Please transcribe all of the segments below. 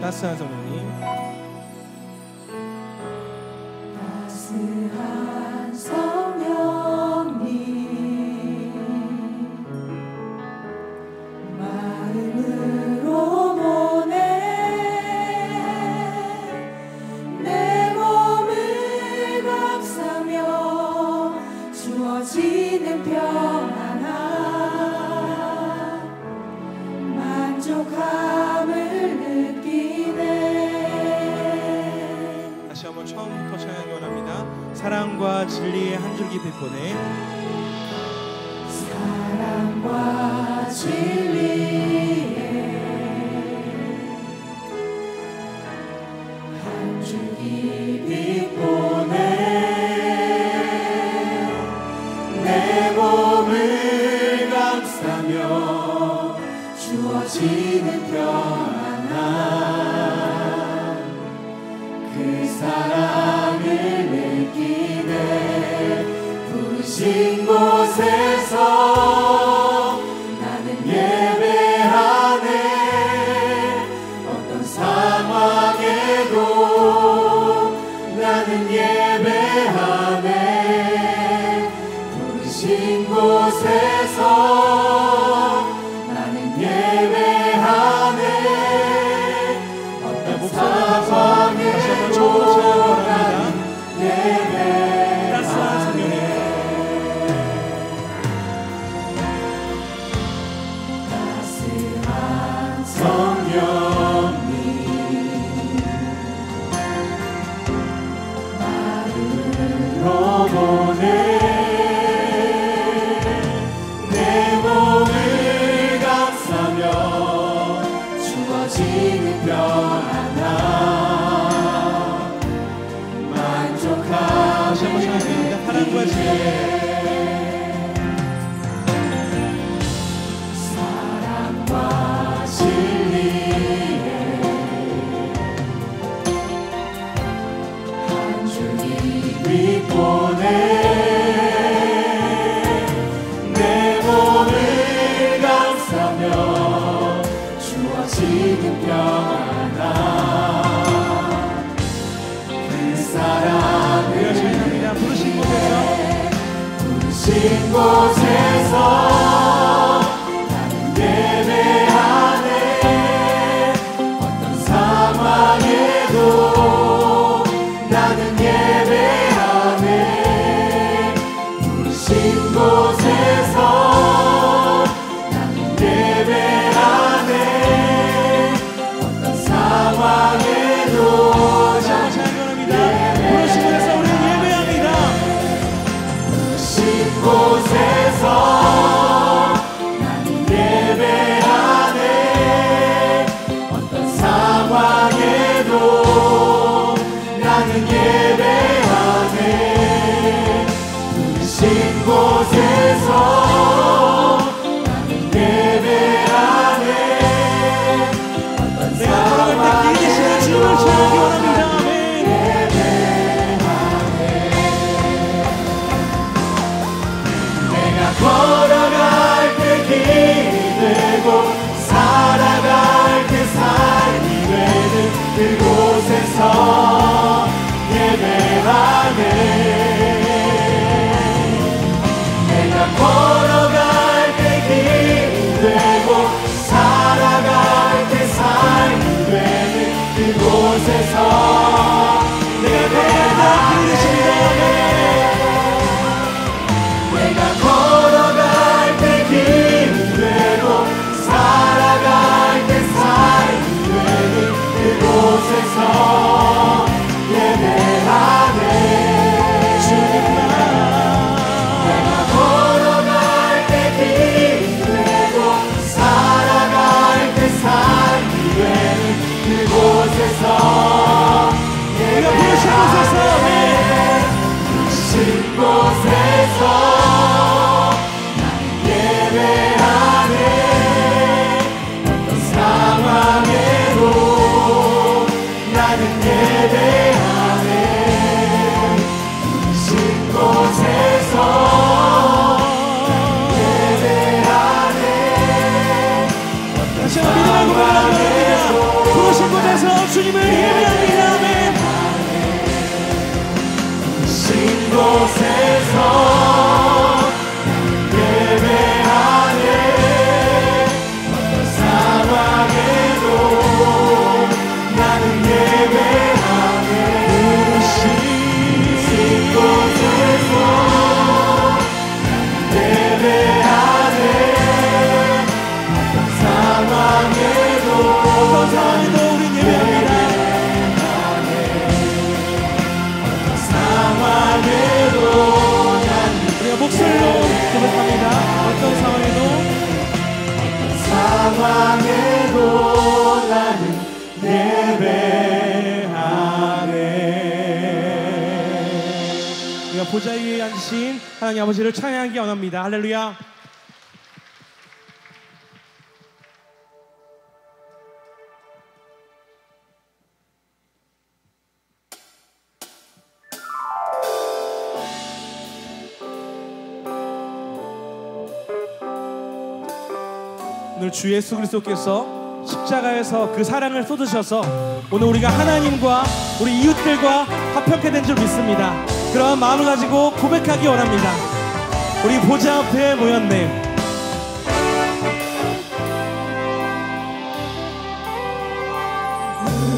따스한 성령님, 따스한 성령님, 마음으로 보내 내 몸을 감싸며 주어지는 평안함 만족함을 느끼네. 다시 한번 처음부터 찬양이 원합니다. 사랑과 진리의 한 줄기 베푸네. 사랑과 진리의 한 줄기 빛보네 내 몸을 감싸며 주어지는 평안함 그 사랑을 느끼네. 부르신 곳에서 나는 예배하네. 어떤 상황에도 나는 예배하네. 부르신 곳에서 나는 예배하네. 어떤 상황에도 나는 예배하네. 따스한 따스한 성령님 마음으로 보내 내 몸을 감싸며 주어지는 평안함 다시 한번 만족함을 찬양드립니다. 사랑과 진리의 사랑과 진리의 한 줄기 빛 보내 내 몸을 감싸며 주어지는 평안함 그 우리가 사랑을 찬양합니다. 부르신 곳에서 부르신 곳에서 나는 예배하네. 어떤 상황에도 나는 예배하네. 부르신 곳에서 나는 예배하네. 어떤 상황에도 나는 찬양합니다. 부르신 곳에서 우리는 예배합니다. 부르신 곳에서 나는 예배하네. 어떤 상황에도 나는 예배하네. 부르신 곳에서 나는 예배하네. 어떤 내 걸어갈 때 길게 시간 주님을 찬양하기 상황에도 원합니다. 아멘. 내가 걸어갈 때 길이 되고 살아갈 때 삶이 되는 그곳에서 예배하네. 내가 걸어갈 때 길이 되고 살아갈 때 삶이 되는 그곳에서 예배하네. 내가 걸어갈 때 길이 되고 살아갈 때 삶이 되는 그곳에서 예배하네. 내가 걸어갈 때 길이 되고 살아갈 때 삶이 되는 그곳에서 주님을 향해 신 곳에서 상황에도 나는 예배하네. 우리가 보좌 위에 앉으신 하나님 아버지를 찬양하기 원합니다. 할렐루야. 오늘 주 예수 그리스도께서 십자가에서 그 사랑을 쏟으셔서 오늘 우리가 하나님과 우리 이웃들과 화평케 된 줄 믿습니다. 그러한 마음을 가지고 고백하기 원합니다. 우리 보좌 앞에 모였네.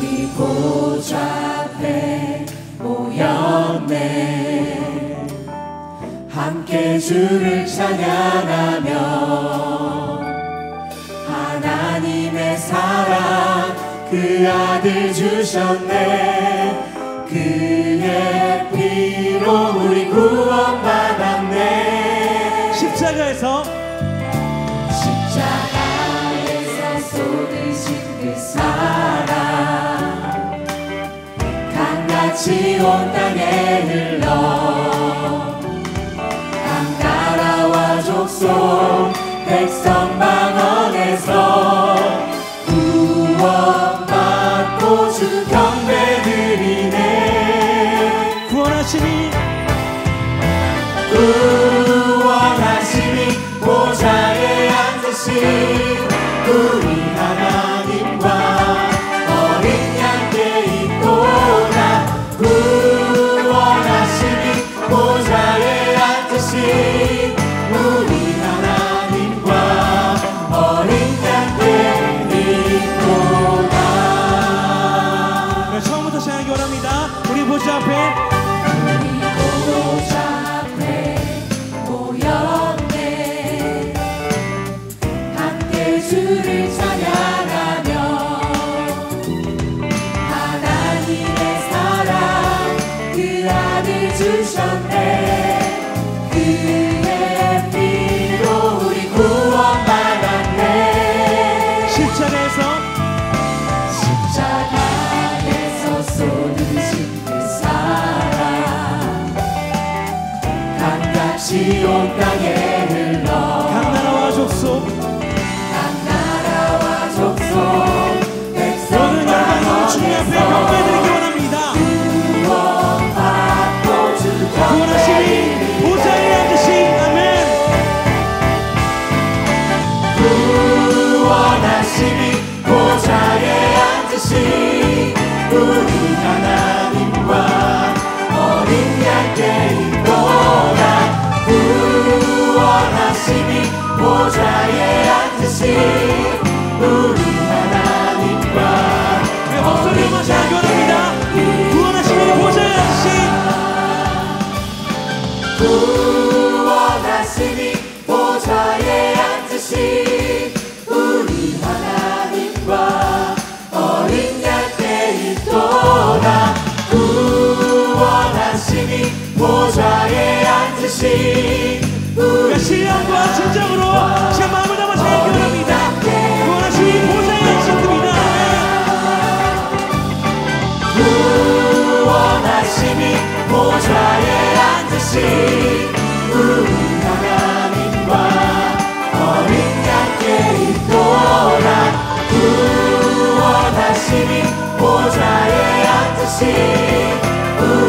우리 보좌 앞에 모였네. 함께 주를 찬양하며 하나님의 사랑 그 아들 주셨네. 그의 피로 우리 구원 받았네. 십자가에서 쏟으신 그 사랑 강같이 온 땅에 흘러 강나라와 족속 백성 방언에서 구원받고 주 경배드리네. 구원하시니 보좌에 앉으신 우리 하나님과 어린 양께 있도다. 구원하시니 보좌에 앉으신 우리 시온 땅에 흘러 각 나라와 족속 백성 방언에서 구원받고 주 경배드리네. 보좌에 앉으신 아멘. 구원하시니 보좌에 앉으신 우리 하나님과 어린 양께 구원하시니 보좌에 앉으신 우리 하나님과 우리 목소리로 같이 찬양합니다. 구원하시니 보좌에 앉으신 우리 하나님과 어린 양께 있도다. 구원하시니 보좌에 앉으신 신령과 진정으로 제 마음을 담아 찬양합니다. 구원하시니 보좌에 앉으십니다. 구원하시니 보좌에 앉으신 우리 하나님과 어린 양께 있도다. 구원하시니 보좌에 앉으신 우리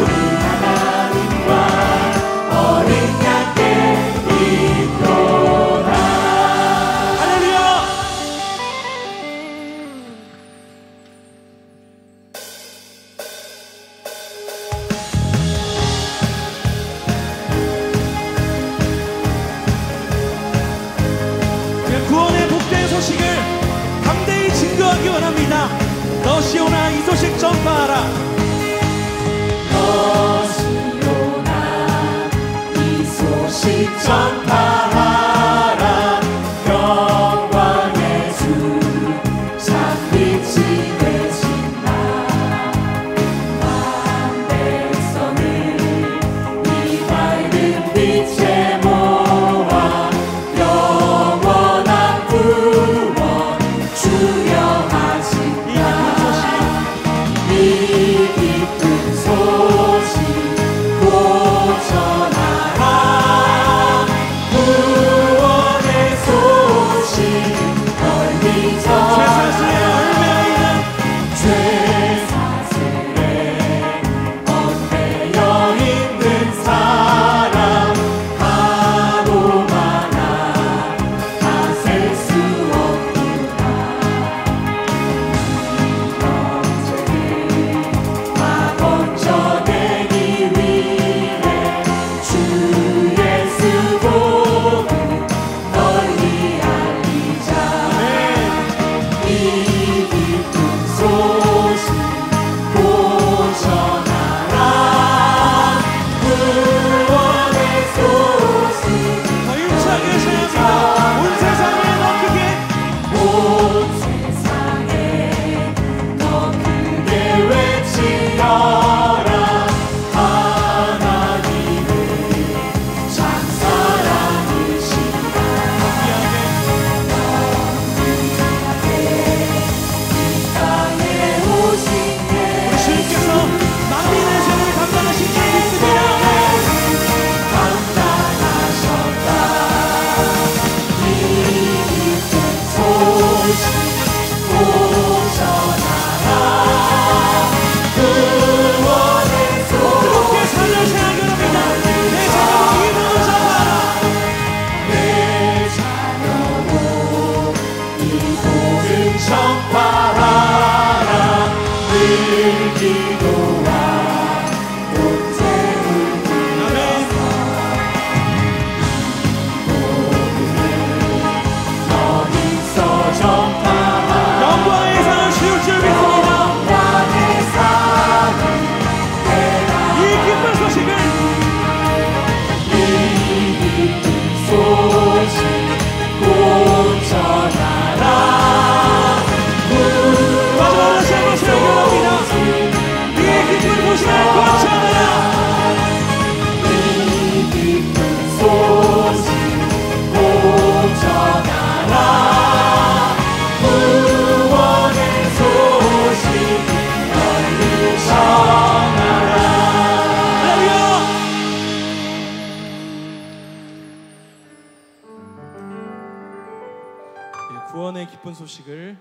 구원의 기쁜 소식을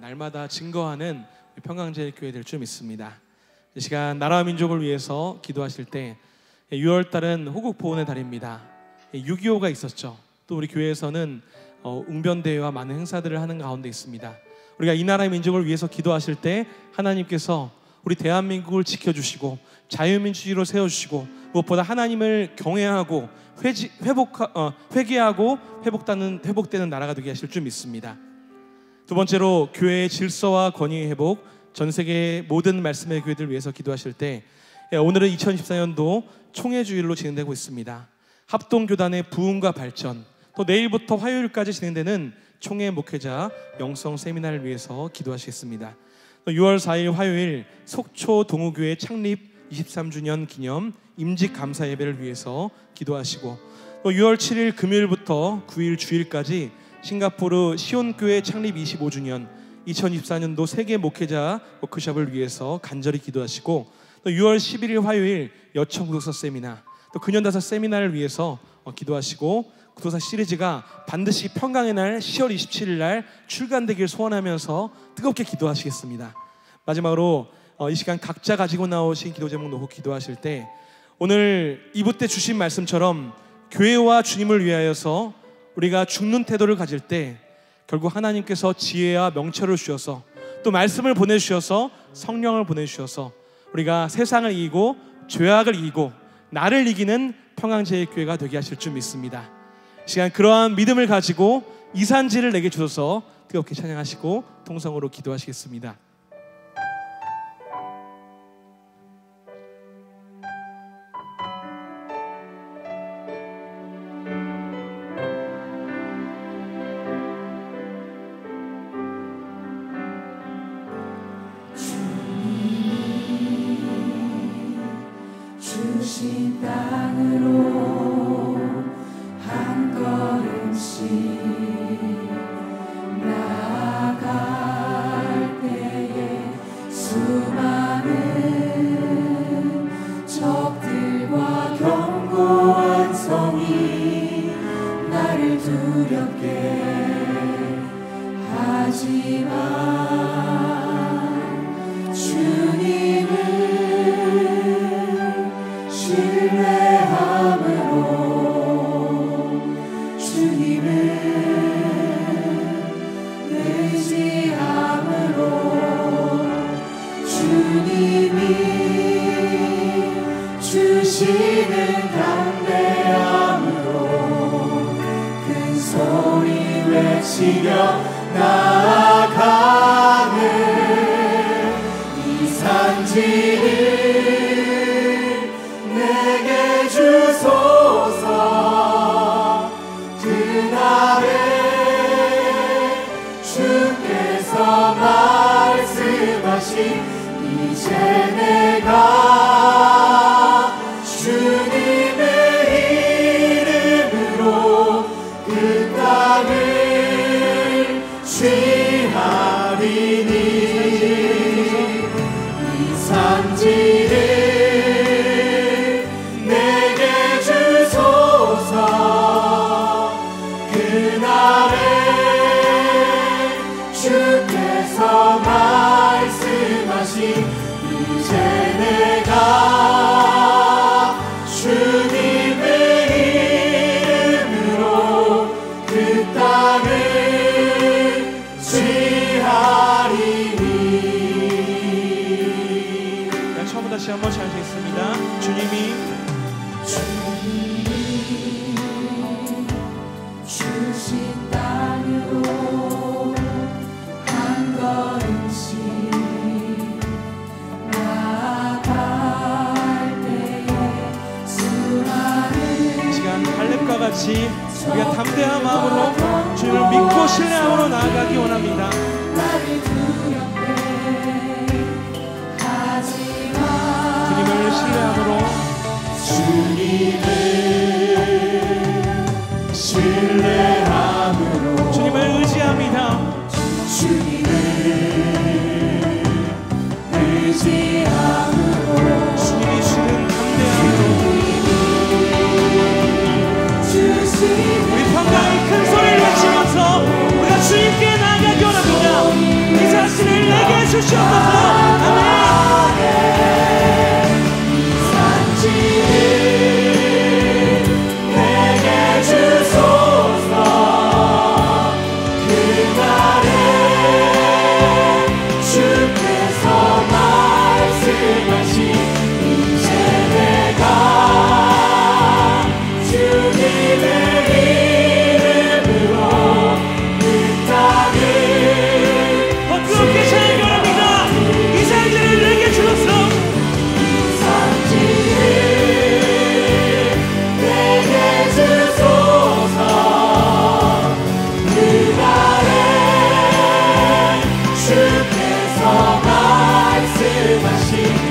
날마다 증거하는 평강제일교회 될 줄 믿습니다. 이 시간 나라와 민족을 위해서 기도하실 때 6월달은 호국보훈의 달입니다. 6.25가 있었죠. 또 우리 교회에서는 웅변대회와 많은 행사들을 하는 가운데 있습니다. 우리가 이 나라의 민족을 위해서 기도하실 때 하나님께서 우리 대한민국을 지켜주시고 자유민주주의로 세워주시고 무엇보다 하나님을 경외하고 회개하고 회복되는 나라가 되게 하실 줄 믿습니다. 두 번째로 교회의 질서와 권위의 회복, 전 세계의 모든 말씀의 교회들 위해서 기도하실 때 오늘은 2024년도 총회주일로 진행되고 있습니다. 합동교단의 부흥과 발전, 또 내일부터 화요일까지 진행되는 총회 목회자 영성 세미나를 위해서 기도하시겠습니다. 6월 4일 화요일 속초 동우교회 창립 23주년 기념 임직 감사 예배를 위해서 기도하시고 또 6월 7일 금요일부터 9일 주일까지 싱가포르 시온교회 창립 25주년 2024년도 세계 목회자 워크숍을 위해서 간절히 기도하시고 또 6월 11일 화요일 여천 구독사 세미나 또 근현대사 세미나를 위해서 기도하시고 구도사 시리즈가 반드시 평강의 날 10월 27일 날 출간되길 소원하면서 뜨겁게 기도하시겠습니다. 마지막으로 이 시간 각자 가지고 나오신 기도 제목 놓고 기도하실 때 오늘 2부 때 주신 말씀처럼 교회와 주님을 위하여서 우리가 죽는 태도를 가질 때 결국 하나님께서 지혜와 명철을 주셔서 또 말씀을 보내주셔서 성령을 보내주셔서 우리가 세상을 이기고 죄악을 이기고 나를 이기는 평강제일교회가 되게 하실 줄 믿습니다. 시간 그러한 믿음을 가지고 이산지를 내게 주셔서 뜨겁게 찬양하시고 통성으로 기도하시겠습니다. 우리가 담대한 마음으로 주님을 믿고 신뢰함으로 나아가기 원합니다. 주님을 신뢰함으로 주님을 의지합니다. 주님이 주는 우리 평강이 큰 소리를 외치면서 우리가 주님께 나아가기 원합니다. 이 자신을 내게 해주시옵소서. 아멘. 이 자신을 내게 주소서. 그날에 주께서 말씀하신 이제 내가 주님을 주께서 말씀하신